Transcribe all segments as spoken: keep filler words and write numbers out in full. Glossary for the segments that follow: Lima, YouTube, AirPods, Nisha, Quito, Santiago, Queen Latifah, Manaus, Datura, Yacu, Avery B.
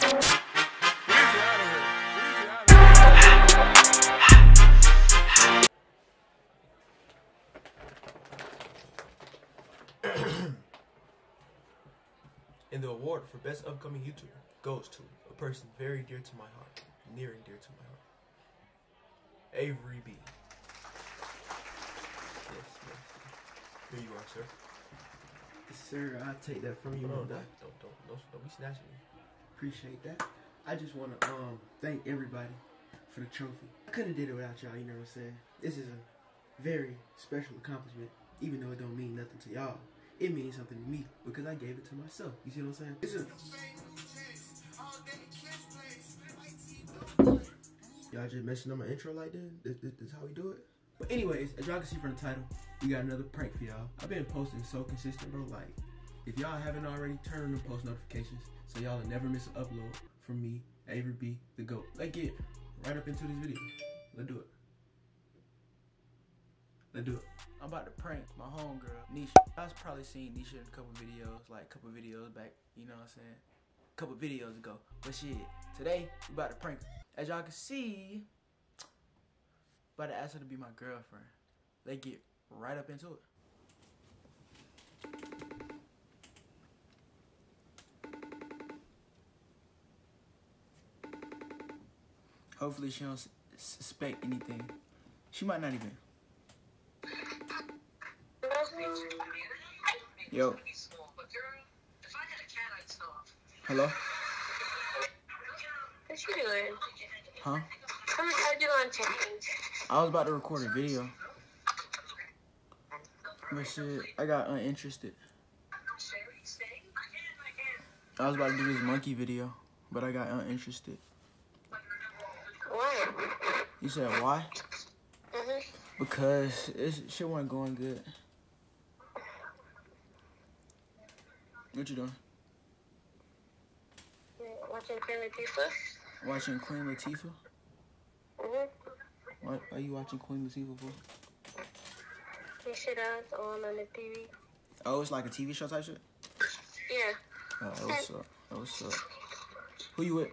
And the award for Best Upcoming YouTuber goes to a person very dear to my heart, near and dear to my heart, Avery B. Yes, yes, yes. Here you are, sir. Yes, sir, I'll take that from you. No, don't, don't, don't, don't, don't be snatching me. Appreciate that. I just want to um thank everybody for the trophy. I couldn't have did it without y'all, you know what I'm saying? This is a very special accomplishment, even though it don't mean nothing to y'all. It means something to me because I gave it to myself. You see what I'm saying? It's just y'all just messing up my intro like that. This, this, this how we do it. But anyways, as y'all can see from the title, we got another prank for y'all. I've been posting so consistent, bro. Like, if y'all haven't already, turn on the post notifications so y'all will never miss an upload from me, Avery B, the GOAT. Let's get right up into this video. Let's do it. Let's do it. I'm about to prank my homegirl, Nisha. I was probably seen Nisha in a couple videos, like a couple videos back, you know what I'm saying? A couple videos ago. But shit, today, we about to prank her. As y'all can see, about to ask her to be my girlfriend. Let's get right up into it. Hopefully she don't suspect anything. She might not even. Yo. Hello? What you doing? Huh? How did you on change? I was about to record a video. But shit, I got uninterested. I was about to do this monkey video, but I got uninterested. Why? You said why? Mm-hmm. Because it's, shit wasn't going good. What you doing? Watching Queen Latifah. Watching Queen Latifah? Mm-hmm. What are you watching Queen Latifah for? This shit that's on on the T V. Oh, it's like a T V show type shit? Yeah. Oh, what's up? What's up? Who you with?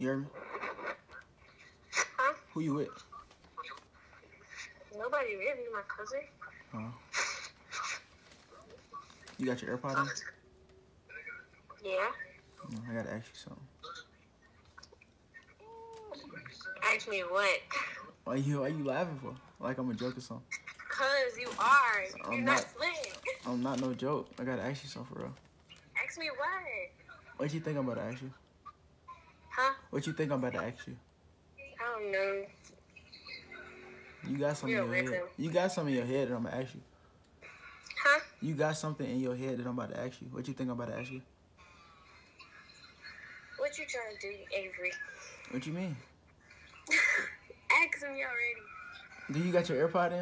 You hear me? Huh? Who you with? Nobody with me, my cousin. Huh? You got your AirPods in? Yeah. I gotta ask you something. Ask me what? Why you why you laughing for? Like I'm a joke or something. Cause you are. I'm You're not, not slick. I'm not no joke. I gotta ask you something for real. Ask me what? What you think I'm about to ask you? Huh? What you think I'm about to ask you? I don't know. You got something You're in your random. head. You got something in your head that I'm gonna ask you. Huh? You got something in your head that I'm about to ask you. What you think I'm about to ask you? What you trying to do, Avery? What you mean? Ask me already. Do you got your AirPod in?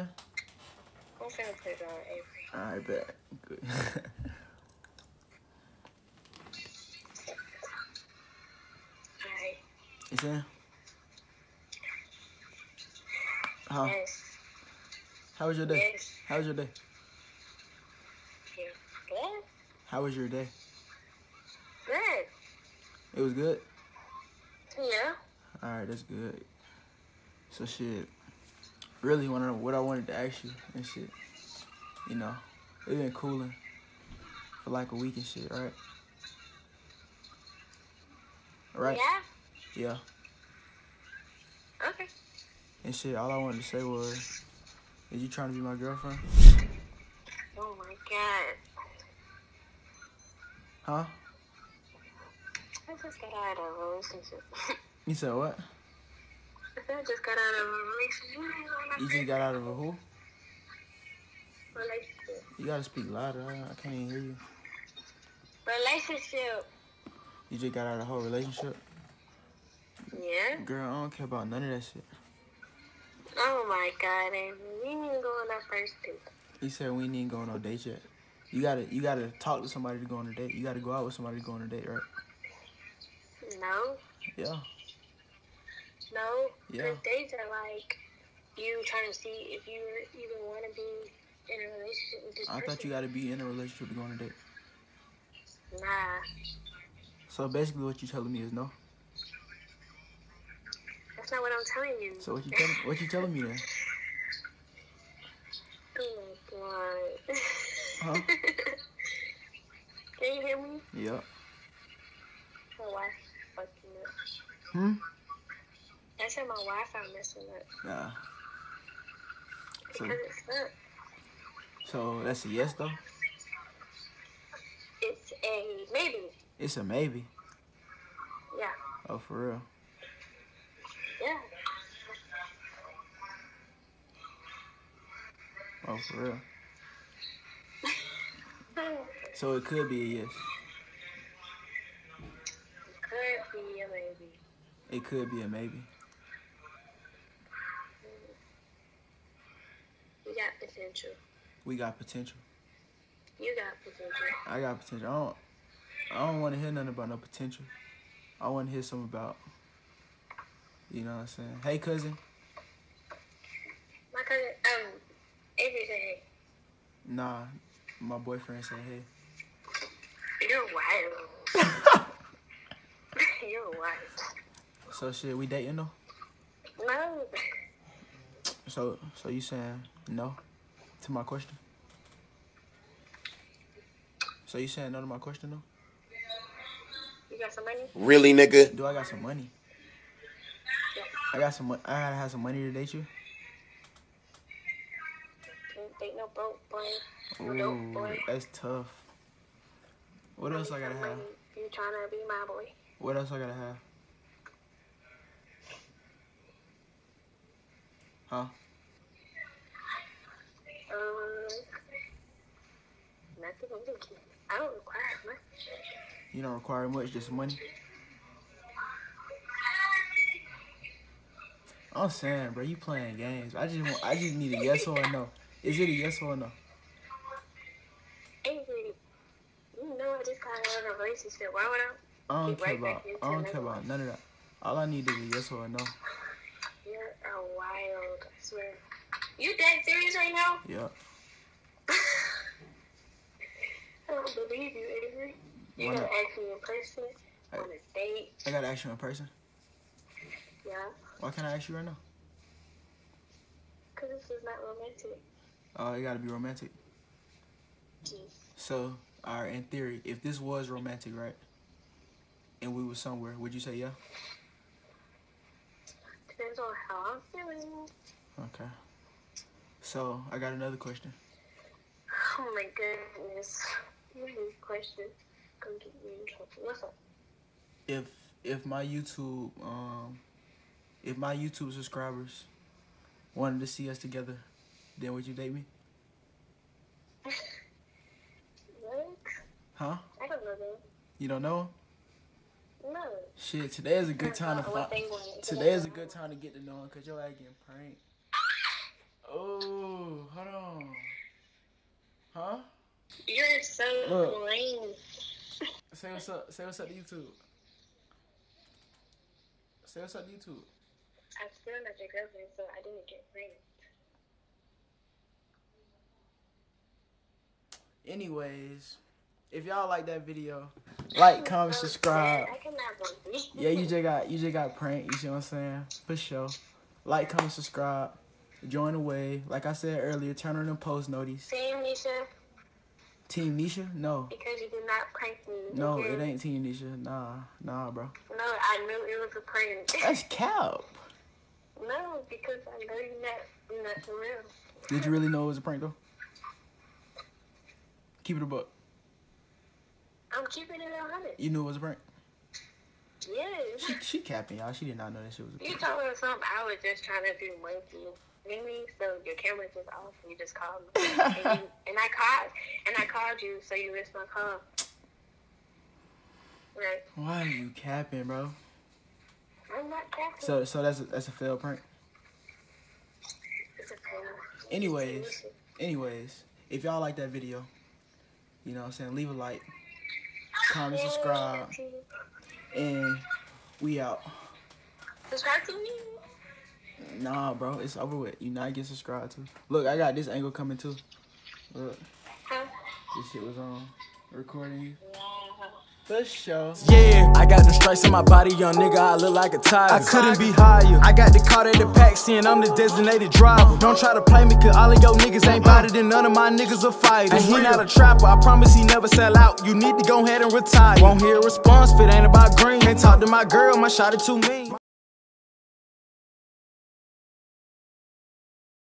I'm finna put it on, Avery. Alright, bet. Good. Alright. It's in? How? Yes. How was your day? Yes. How was your day? Good. How was your day? Good. It was good? Yeah. Alright, that's good. So shit, really wanna know what I wanted to ask you and shit. You know, it been cooling for like a week and shit, right? Right? Yeah. Yeah. Okay. And shit, all I wanted to say was, is you trying to be my girlfriend? Oh my god. Huh? I just got out of a relationship. You said what? I just got out of a relationship. You just got out of a who? Relationship. You gotta speak louder. I can't even hear you. Relationship. You just got out of a whole relationship? Yeah. Girl, I don't care about none of that shit. Oh my god, Avery. We need to go on our first date. You said we need to go on no date yet. You gotta you gotta talk to somebody to go on a date. You gotta go out with somebody to go on a date, right? No. Yeah. No. Yeah. Dates are like you trying to see if you even wanna be in a relationship with this I person. I thought you gotta be in a relationship to go on a date. Nah. So basically what you telling me is no? That's not what I'm telling you. So what you, tell, what you telling me then? Oh my God. Huh? Can you hear me? Yeah. My Wi-Fi fucking up. Hmm? I said my Wi-Fi messing up. Nah. So, because it's stuck. So that's a yes though? It's a maybe. It's a maybe? Yeah. Oh, for real? Yeah. Oh, for real? So it could be a yes. It could be a maybe. It could be a maybe. We got potential. We got potential. You got potential. I got potential. I don't, I don't want to hear nothing about no potential. I want to hear something about, you know what I'm saying? Hey, cousin. My cousin, um, Avery said hey. Nah, my boyfriend said hey. You're wild. You're wild. So, shit, we dating though? No. So, so you saying no to my question? So you saying no to my question though? You got some money? Really, nigga? Do I got some money? Yeah. I got some. I gotta have some money to date you. Can't date no broke boy. No Ooh, dope boy. That's tough. What else I gotta have? You trying to be my boy? What else I gotta have? Huh? Um. Nothing. I don't require much. You don't require much, just money? I'm saying, bro, you playing games. I just want, I just need a yes or a no. Is it a yes or a no? Avery, you know I just got out of a relationship. Why would I? I don't care about. I don't care about none of that. All I need is a yes or a no. You're a wild. I swear. You dead serious right now? Yeah. I don't believe you, Avery. You gotta ask me in person I, on a date. I gotta ask you in person? Yeah. Why can't I ask you right now? Because this is not romantic. Oh, uh, it gotta be romantic. Jeez. So, alright, in theory, if this was romantic, right? And we were somewhere, would you say yeah? Depends on how I'm feeling. Okay. So, I got another question. Oh my goodness. Question. Come get me in trouble. What's up? If if my YouTube um if my YouTube subscribers wanted to see us together, then would you date me? What? Huh? I don't know them. You don't know them? No. Shit, today is a good time to find. Today is a good time to get to know them because your ass getting pranked. Oh, hold on. Huh? You're so lame. Say what's up. Say what's up to YouTube. Say what's up to YouTube. I'm still not your girlfriend, so I didn't get pranked. Anyways, if y'all like that video, like, comment, so subscribe. I cannot believe it. Yeah, you just got you just got pranked. You see what I'm saying? For sure. Like, comment, subscribe. Join the wave. Like I said earlier, turn on the post notice. Team Nisha. Team Nisha? No. Because you did not prank me. No, it ain't Team Nisha. Nah. Nah, bro. No, I knew it was a prank. That's cap. No, because I know you're not, you're not for real. Did you really know it was a prank, though? Keep it a buck. I'm keeping it one hundred. You knew it was a prank? Yes. She, she capping, y'all. She did not know that shit was a prank. You told her something. I was just trying to do monkey. So your camera just off and you just called me. and, you, and I called and I called you, so you missed my call. Right. Why are you capping, bro? I'm not capping. So so that's a that's a failed prank. It's a fail. Anyways, anyways, if y'all like that video, you know what I'm saying, leave a like, comment, subscribe, and we out. Subscribe to me. Nah, bro, it's over with. You not get subscribed to. Look, I got this angle coming too. Look, huh? This shit was on recording. Yeah. For sure. Yeah, I got the stripes in my body, young nigga, I look like a tiger. I couldn't be higher. I got the car at the Paxi, and I'm the designated driver. Don't try to play me, cause all of your niggas ain't bodied, and none of my niggas are fighters. And he not a trapper, I promise he never sell out. You need to go ahead and retire. Won't hear a response if it ain't about green. Can't talk to my girl, my shot is too mean.